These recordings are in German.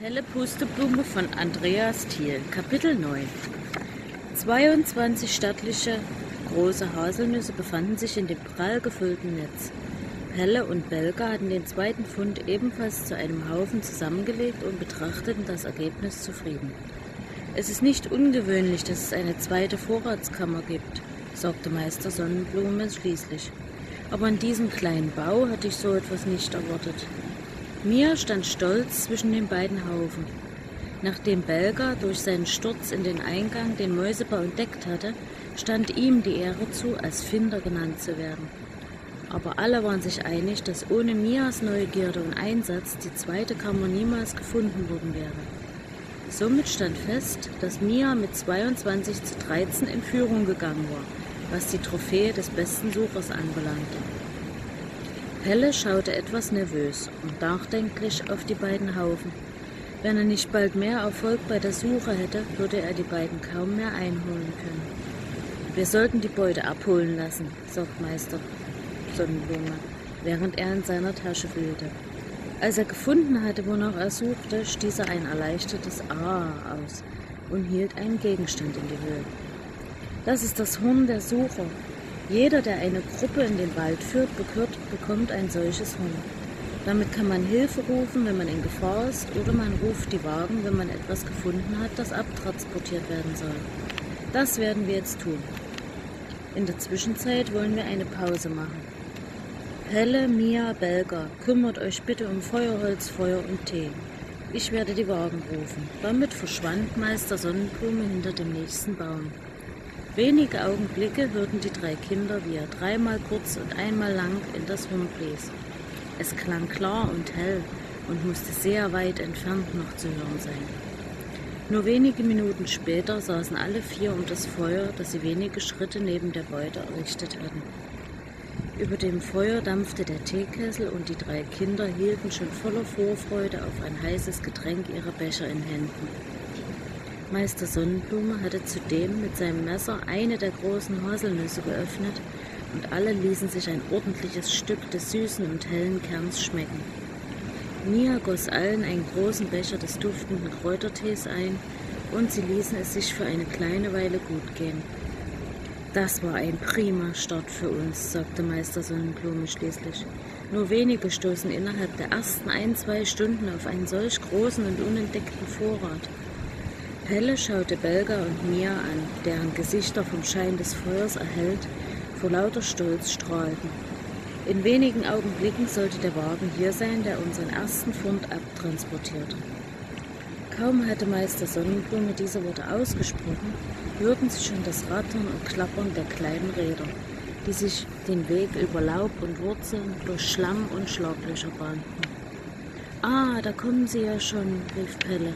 Pelle Pusteblume von Andreas Thiel, Kapitel 9. 22 stattliche große Haselnüsse befanden sich in dem prall gefüllten Netz. Pelle und Belga hatten den zweiten Fund ebenfalls zu einem Haufen zusammengelegt und betrachteten das Ergebnis zufrieden. Es ist nicht ungewöhnlich, dass es eine zweite Vorratskammer gibt, sagte Meister Sonnenblume schließlich. Aber in diesem kleinen Bau hatte ich so etwas nicht erwartet. Mia stand stolz zwischen den beiden Haufen. Nachdem Belga durch seinen Sturz in den Eingang den Mäusebau entdeckt hatte, stand ihm die Ehre zu, als Finder genannt zu werden. Aber alle waren sich einig, dass ohne Mias Neugierde und Einsatz die zweite Kammer niemals gefunden worden wäre. Somit stand fest, dass Mia mit 22:13 in Führung gegangen war, was die Trophäe des besten Suchers anbelangte. Pelle schaute etwas nervös und nachdenklich auf die beiden Haufen. Wenn er nicht bald mehr Erfolg bei der Suche hätte, würde er die beiden kaum mehr einholen können. »Wir sollten die Beute abholen lassen«, sagt Meister Sonnenblume, während er in seiner Tasche wühlte. Als er gefunden hatte, wonach er suchte, stieß er ein erleichtertes »Ah« aus und hielt einen Gegenstand in die Höhe. »Das ist das Horn der Sucher. Jeder, der eine Gruppe in den Wald führt, bekommt ein solches Horn. Damit kann man Hilfe rufen, wenn man in Gefahr ist, oder man ruft die Wagen, wenn man etwas gefunden hat, das abtransportiert werden soll. Das werden wir jetzt tun. In der Zwischenzeit wollen wir eine Pause machen. Pelle, Mia, Belga, kümmert euch bitte um Feuerholz, Feuer und Tee. Ich werde die Wagen rufen.« Damit verschwand Meister Sonnenblume hinter dem nächsten Baum. Wenige Augenblicke hörten die drei Kinder, wie er dreimal kurz und einmal lang in das Horn blies. Es klang klar und hell und musste sehr weit entfernt noch zu hören sein. Nur wenige Minuten später saßen alle vier um das Feuer, das sie wenige Schritte neben der Beute errichtet hatten. Über dem Feuer dampfte der Teekessel und die drei Kinder hielten schon voller Vorfreude auf ein heißes Getränk ihre Becher in Händen. Meister Sonnenblume hatte zudem mit seinem Messer eine der großen Haselnüsse geöffnet und alle ließen sich ein ordentliches Stück des süßen und hellen Kerns schmecken. Mia goss allen einen großen Becher des duftenden Kräutertees ein und sie ließen es sich für eine kleine Weile gut gehen. »Das war ein prima Start für uns«, sagte Meister Sonnenblume schließlich. »Nur wenige stoßen innerhalb der ersten 1-2 Stunden auf einen solch großen und unentdeckten Vorrat.« Pelle schaute Belga und Mia an, deren Gesichter vom Schein des Feuers erhellt vor lauter Stolz strahlten. In wenigen Augenblicken sollte der Wagen hier sein, der unseren ersten Fund abtransportierte. Kaum hatte Meister Sonnenblume diese Worte ausgesprochen, hörten sie schon das Rattern und Klappern der kleinen Räder, die sich den Weg über Laub und Wurzeln, durch Schlamm und Schlaglöcher bahnten. »Ah, da kommen sie ja schon«, rief Pelle,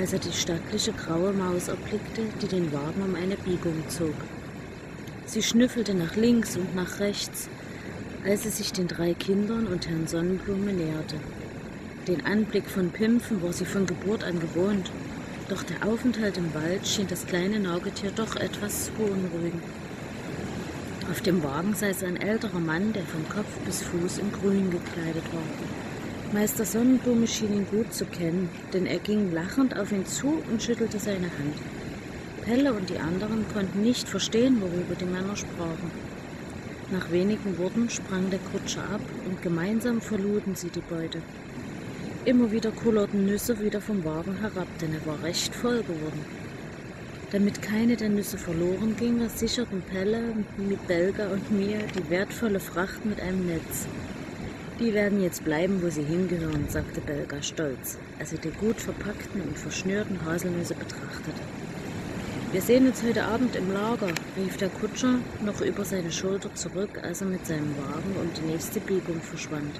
als er die stattliche graue Maus erblickte, die den Wagen um eine Biegung zog. Sie schnüffelte nach links und nach rechts, als sie sich den drei Kindern und Herrn Sonnenblume näherte. Den Anblick von Pimpfen war sie von Geburt an gewohnt, doch der Aufenthalt im Wald schien das kleine Nagetier doch etwas zu beunruhigen. Auf dem Wagen saß ein älterer Mann, der von Kopf bis Fuß in Grün gekleidet war. Meister Sonnenblume schien ihn gut zu kennen, denn er ging lachend auf ihn zu und schüttelte seine Hand. Pelle und die anderen konnten nicht verstehen, worüber die Männer sprachen. Nach wenigen Worten sprang der Kutscher ab und gemeinsam verluden sie die Beute. Immer wieder kullerten Nüsse wieder vom Wagen herab, denn er war recht voll geworden. Damit keine der Nüsse verloren ging, sicherten Pelle, Belga und Mia die wertvolle Fracht mit einem Netz. »Die werden jetzt bleiben, wo sie hingehören«, sagte Belga stolz, als er die gut verpackten und verschnürten Haselnüsse betrachtete. »Wir sehen uns heute Abend im Lager«, rief der Kutscher noch über seine Schulter zurück, als er mit seinem Wagen um die nächste Biegung verschwand.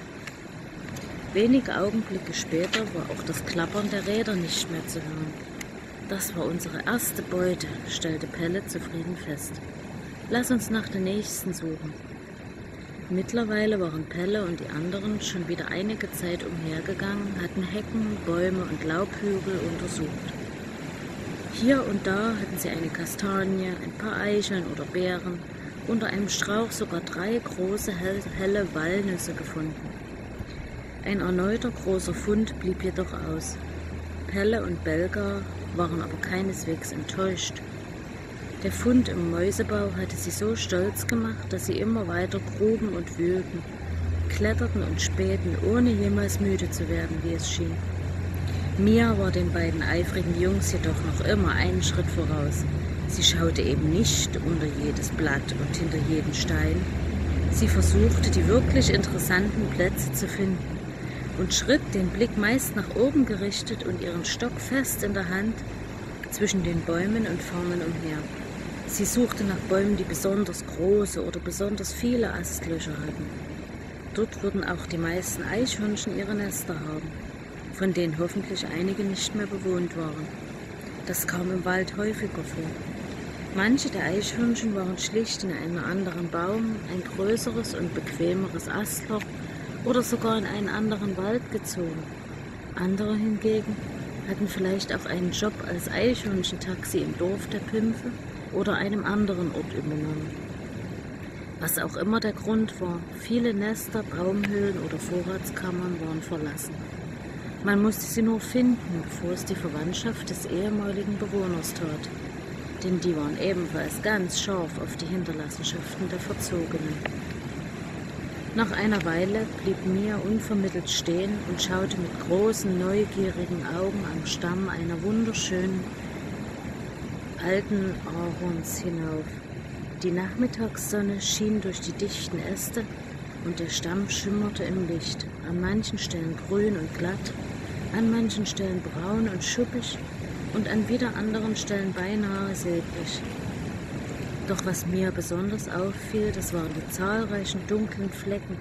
Wenige Augenblicke später war auch das Klappern der Räder nicht mehr zu hören. »Das war unsere erste Beute«, stellte Pelle zufrieden fest. »Lass uns nach der nächsten suchen.« Mittlerweile waren Pelle und die anderen schon wieder einige Zeit umhergegangen, hatten Hecken, Bäume und Laubhügel untersucht. Hier und da hatten sie eine Kastanie, ein paar Eicheln oder Beeren, unter einem Strauch sogar 3 große, helle Walnüsse gefunden. Ein erneuter großer Fund blieb jedoch aus. Pelle und Belga waren aber keineswegs enttäuscht. Der Fund im Mäusebau hatte sie so stolz gemacht, dass sie immer weiter gruben und wühlten, kletterten und spähten, ohne jemals müde zu werden, wie es schien. Mia war den beiden eifrigen Jungs jedoch noch immer einen Schritt voraus. Sie schaute eben nicht unter jedes Blatt und hinter jeden Stein. Sie versuchte, die wirklich interessanten Plätze zu finden und schritt, den Blick meist nach oben gerichtet und ihren Stock fest in der Hand, zwischen den Bäumen und Farnen umher. Sie suchte nach Bäumen, die besonders große oder besonders viele Astlöcher hatten. Dort würden auch die meisten Eichhörnchen ihre Nester haben, von denen hoffentlich einige nicht mehr bewohnt waren. Das kam im Wald häufiger vor. Manche der Eichhörnchen waren schlicht in einem anderen Baum, ein größeres und bequemeres Astloch oder sogar in einen anderen Wald gezogen. Andere hingegen hatten vielleicht auch einen Job als Eichhörnchen-Taxi im Dorf der Pimpfe oder einem anderen Ort übernommen. Was auch immer der Grund war, viele Nester, Baumhöhlen oder Vorratskammern waren verlassen. Man musste sie nur finden, bevor es die Verwandtschaft des ehemaligen Bewohners tat, denn die waren ebenfalls ganz scharf auf die Hinterlassenschaften der Verzogenen. Nach einer Weile blieb Mia unvermittelt stehen und schaute mit großen, neugierigen Augen am Stamm einer wunderschönen alten Ahorns hinauf. Die Nachmittagssonne schien durch die dichten Äste und der Stamm schimmerte im Licht, an manchen Stellen grün und glatt, an manchen Stellen braun und schuppig und an wieder anderen Stellen beinahe silbrig. Doch was mir besonders auffiel, das waren die zahlreichen dunklen Flecken,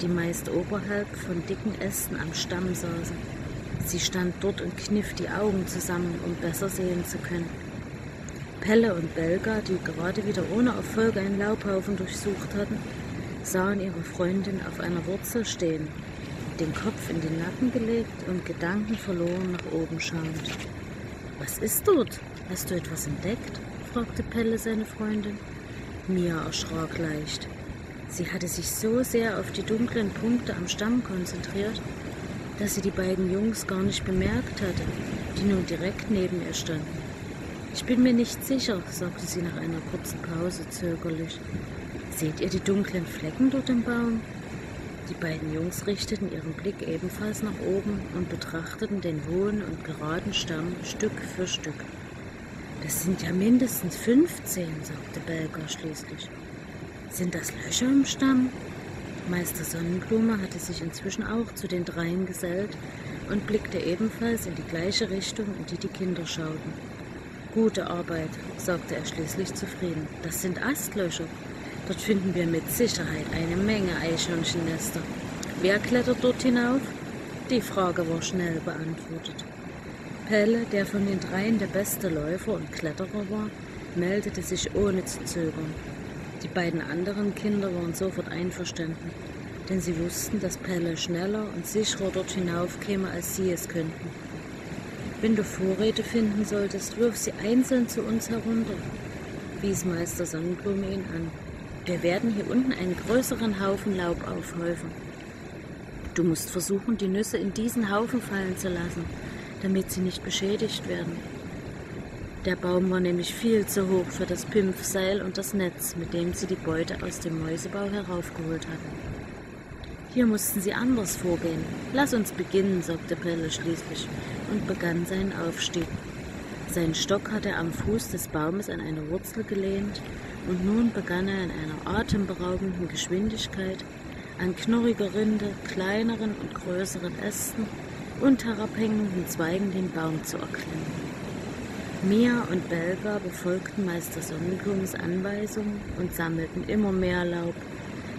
die meist oberhalb von dicken Ästen am Stamm saßen. Sie stand dort und kniff die Augen zusammen, um besser sehen zu können. Pelle und Belga, die gerade wieder ohne Erfolg einen Laubhaufen durchsucht hatten, sahen ihre Freundin auf einer Wurzel stehen, den Kopf in den Nacken gelegt und gedankenverloren nach oben schauend. »Was ist dort? Hast du etwas entdeckt?« fragte Pelle seine Freundin. Mia erschrak leicht. Sie hatte sich so sehr auf die dunklen Punkte am Stamm konzentriert, dass sie die beiden Jungs gar nicht bemerkt hatte, die nun direkt neben ihr standen. »Ich bin mir nicht sicher«, sagte sie nach einer kurzen Pause zögerlich. »Seht ihr die dunklen Flecken dort im Baum?« Die beiden Jungs richteten ihren Blick ebenfalls nach oben und betrachteten den hohen und geraden Stamm Stück für Stück. »Das sind ja mindestens 15«, sagte Belga schließlich. »Sind das Löcher im Stamm?« Meister Sonnenblume hatte sich inzwischen auch zu den dreien gesellt und blickte ebenfalls in die gleiche Richtung, in die die Kinder schauten. »Gute Arbeit«, sagte er schließlich zufrieden. »Das sind Astlöcher. Dort finden wir mit Sicherheit eine Menge Eichhörnchennester. Wer klettert dort hinauf?« Die Frage war schnell beantwortet. Pelle, der von den dreien der beste Läufer und Kletterer war, meldete sich ohne zu zögern. Die beiden anderen Kinder waren sofort einverstanden, denn sie wussten, dass Pelle schneller und sicherer dort hinaufkäme, als sie es könnten. »Wenn du Vorräte finden solltest, wirf sie einzeln zu uns herunter«, wies Meister Sonnenblume ihn an. »Wir werden hier unten einen größeren Haufen Laub aufhäufen. Du musst versuchen, die Nüsse in diesen Haufen fallen zu lassen, damit sie nicht beschädigt werden.« Der Baum war nämlich viel zu hoch für das Pimpfseil und das Netz, mit dem sie die Beute aus dem Mäusebau heraufgeholt hatten. »Hier mussten sie anders vorgehen. Lass uns beginnen«, sagte Pelle schließlich und begann seinen Aufstieg. Seinen Stock hatte er am Fuß des Baumes an eine Wurzel gelehnt und nun begann er in einer atemberaubenden Geschwindigkeit an knorriger Rinde, kleineren und größeren Ästen und herabhängenden Zweigen den Baum zu erklimmen. Mia und Belga befolgten Meister Sonnenblumes Anweisungen und sammelten immer mehr Laub,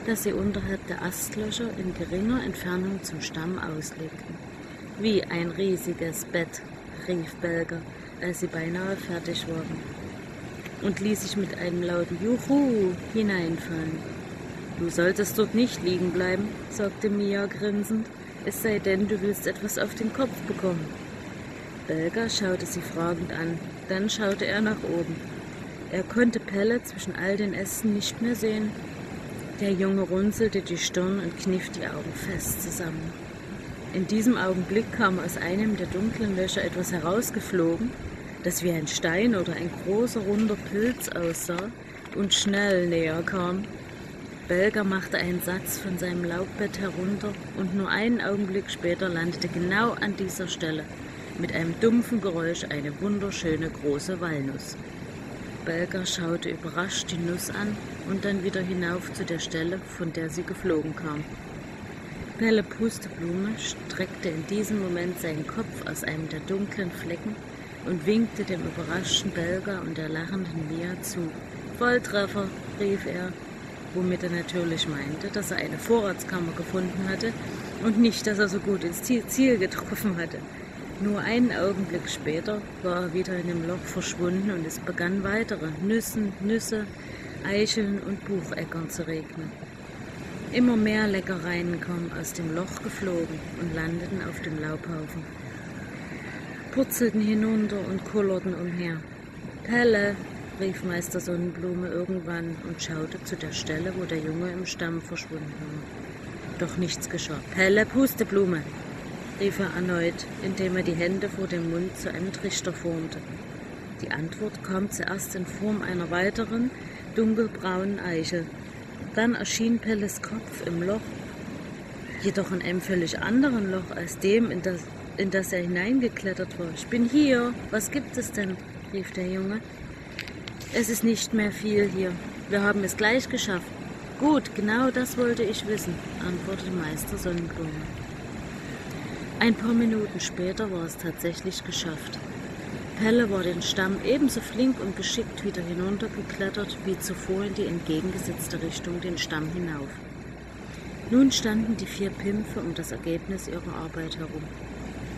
das sie unterhalb der Astlöcher in geringer Entfernung zum Stamm auslegten. »Wie ein riesiges Bett«, rief Belga, als sie beinahe fertig waren, und ließ sich mit einem lauten »Juhu« hineinfallen. »Du solltest dort nicht liegen bleiben«, sagte Mia grinsend, »es sei denn, du willst etwas auf den Kopf bekommen.« Belga schaute sie fragend an, dann schaute er nach oben. Er konnte Pelle zwischen all den Ästen nicht mehr sehen. Der Junge runzelte die Stirn und kniff die Augen fest zusammen. In diesem Augenblick kam aus einem der dunklen Löcher etwas herausgeflogen, das wie ein Stein oder ein großer runder Pilz aussah und schnell näher kam. Belga machte einen Satz von seinem Laubbett herunter und nur einen Augenblick später landete genau an dieser Stelle mit einem dumpfen Geräusch eine wunderschöne große Walnuss. Belga schaute überrascht die Nuss an und dann wieder hinauf zu der Stelle, von der sie geflogen kam. Pelle Pusteblume streckte in diesem Moment seinen Kopf aus einem der dunklen Flecken und winkte dem überraschten Belga und der lachenden Mia zu. »Volltreffer«, rief er, womit er natürlich meinte, dass er eine Vorratskammer gefunden hatte und nicht, dass er so gut ins Ziel getroffen hatte. Nur einen Augenblick später war er wieder in dem Loch verschwunden und es begann weitere Nüsse, Eicheln und Bucheckern zu regnen. Immer mehr Leckereien kamen aus dem Loch geflogen und landeten auf dem Laubhaufen, purzelten hinunter und kullerten umher. »Pelle«, rief Meister Sonnenblume irgendwann und schaute zu der Stelle, wo der Junge im Stamm verschwunden war. Doch nichts geschah. »Pelle Pusteblume«, rief er erneut, indem er die Hände vor dem Mund zu einem Trichter formte. Die Antwort kam zuerst in Form einer weiteren, dunkelbraunen Eichel. Dann erschien Pelles Kopf im Loch, jedoch in einem völlig anderen Loch als dem, in das er hineingeklettert war. »Ich bin hier, was gibt es denn?«, rief der Junge. »Es ist nicht mehr viel hier. Wir haben es gleich geschafft.« »Gut, genau das wollte ich wissen«, antwortete Meister Sonnenblume. Ein paar Minuten später war es tatsächlich geschafft. Pelle war den Stamm ebenso flink und geschickt wieder hinuntergeklettert wie zuvor in die entgegengesetzte Richtung den Stamm hinauf. Nun standen die vier Pimpfe um das Ergebnis ihrer Arbeit herum.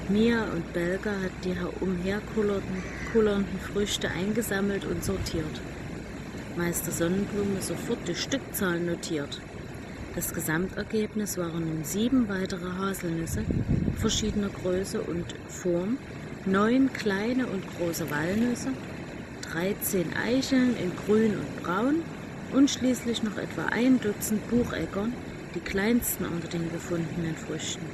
Mia und Belga hatten die umherkullernden Früchte eingesammelt und sortiert. Meister Sonnenblume sofort die Stückzahlen notiert. Das Gesamtergebnis waren nun 7 weitere Haselnüsse verschiedener Größe und Form, 9 kleine und große Walnüsse, 13 Eicheln in grün und braun und schließlich noch etwa 1 Dutzend Bucheckern, die kleinsten unter den gefundenen Früchten.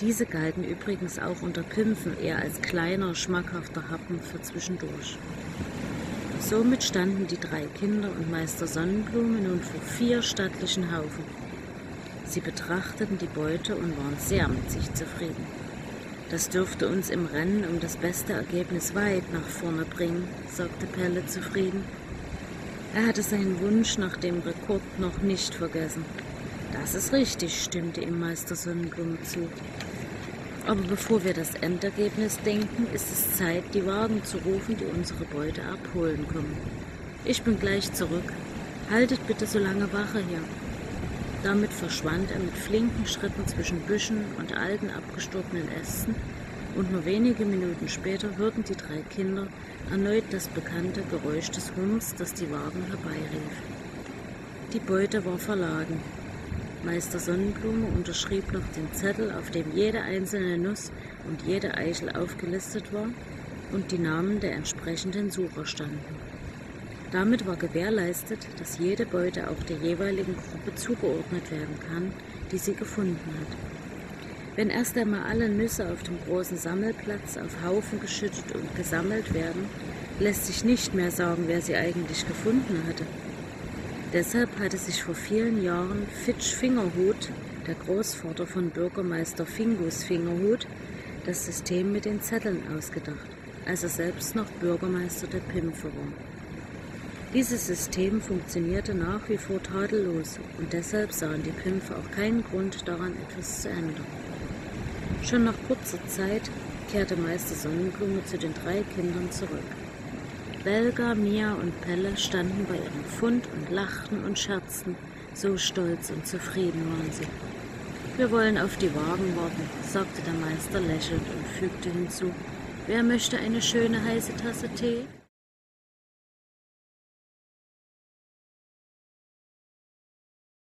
Diese galten übrigens auch unter Pimpfen eher als kleiner, schmackhafter Happen für zwischendurch. Somit standen die 3 Kinder und Meister Sonnenblume nun vor 4 stattlichen Haufen. Sie betrachteten die Beute und waren sehr mit sich zufrieden. »Das dürfte uns im Rennen um das beste Ergebnis weit nach vorne bringen«, sagte Pelle zufrieden. Er hatte seinen Wunsch nach dem Rekord noch nicht vergessen. »Das ist richtig«, stimmte ihm Meister Sonnenblume zu. »Aber bevor wir das Endergebnis denken, ist es Zeit, die Wagen zu rufen, die unsere Beute abholen kommen. Ich bin gleich zurück. Haltet bitte so lange Wache hier.« Damit verschwand er mit flinken Schritten zwischen Büschen und alten, abgestorbenen Ästen und nur wenige Minuten später hörten die 3 Kinder erneut das bekannte Geräusch des Humms, das die Wagen herbeirief. Die Beute war verladen. Meister Sonnenblume unterschrieb noch den Zettel, auf dem jede einzelne Nuss und jede Eichel aufgelistet war und die Namen der entsprechenden Sucher standen. Damit war gewährleistet, dass jede Beute auch der jeweiligen Gruppe zugeordnet werden kann, die sie gefunden hat. Wenn erst einmal alle Nüsse auf dem großen Sammelplatz auf Haufen geschüttet und gesammelt werden, lässt sich nicht mehr sagen, wer sie eigentlich gefunden hatte. Deshalb hatte sich vor vielen Jahren Fingerhut, der Großvater von Bürgermeister Fingus Fingerhut, das System mit den Zetteln ausgedacht, als er selbst noch Bürgermeister der Pimpfe war. Dieses System funktionierte nach wie vor tadellos und deshalb sahen die Pimpfe auch keinen Grund daran, etwas zu ändern. Schon nach kurzer Zeit kehrte Meister Sonnenblume zu den 3 Kindern zurück. Belga, Mia und Pelle standen bei ihrem Fund und lachten und scherzten, so stolz und zufrieden waren sie. »Wir wollen auf die Wagen warten«, sagte der Meister lächelnd und fügte hinzu, »wer möchte eine schöne heiße Tasse Tee?«